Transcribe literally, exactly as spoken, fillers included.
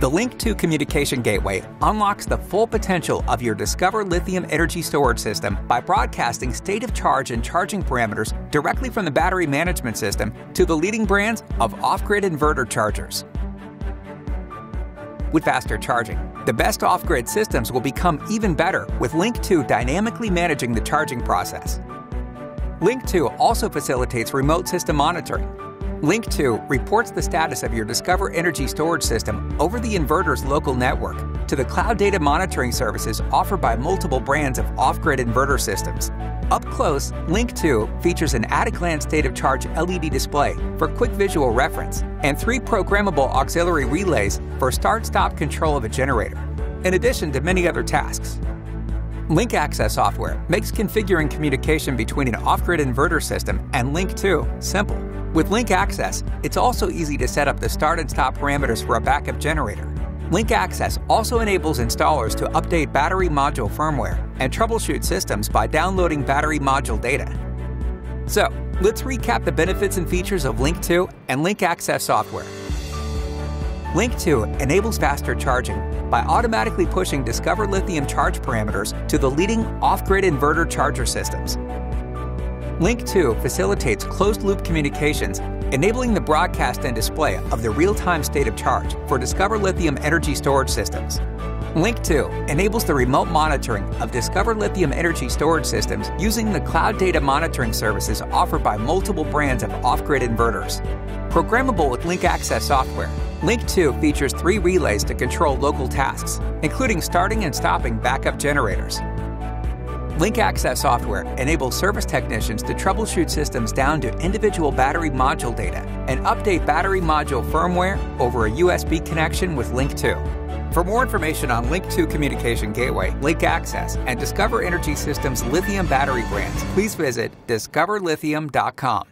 The LYNK two communication gateway unlocks the full potential of your Discover Lithium energy storage system by broadcasting state of charge and charging parameters directly from the battery management system to the leading brands of off-grid inverter chargers. With faster charging, the best off-grid systems will become even better with LYNK two dynamically managing the charging process. LYNK two also facilitates remote system monitoring. LYNK two reports the status of your Discover Energy Storage System over the inverter's local network to the cloud data monitoring services offered by multiple brands of off-grid inverter systems. Up close, LYNK two features an at-a-glance state of charge L E D display for quick visual reference and three programmable auxiliary relays for start-stop control of a generator, in addition to many other tasks. LYNK Access software makes configuring communication between an off-grid inverter system and LYNK two simple. With LYNK Access, it's also easy to set up the start and stop parameters for a backup generator. LYNK Access also enables installers to update battery module firmware and troubleshoot systems by downloading battery module data. So, let's recap the benefits and features of LYNK two and LYNK Access software. LYNK two enables faster charging by automatically pushing Discover Lithium charge parameters to the leading off-grid inverter charger systems. LYNK two facilitates closed-loop communications, enabling the broadcast and display of the real-time state of charge for Discover Lithium energy storage systems. LYNK two enables the remote monitoring of Discover Lithium energy storage systems using the cloud data monitoring services offered by multiple brands of off-grid inverters. Programmable with LYNK Access software, LYNK two features three relays to control local tasks, including starting and stopping backup generators. LYNK Access software enables service technicians to troubleshoot systems down to individual battery module data and update battery module firmware over a U S B connection with LYNK two. For more information on LYNK two Communication Gateway, LYNK Access, and Discover Energy Systems lithium battery brands, please visit discover lithium dot com.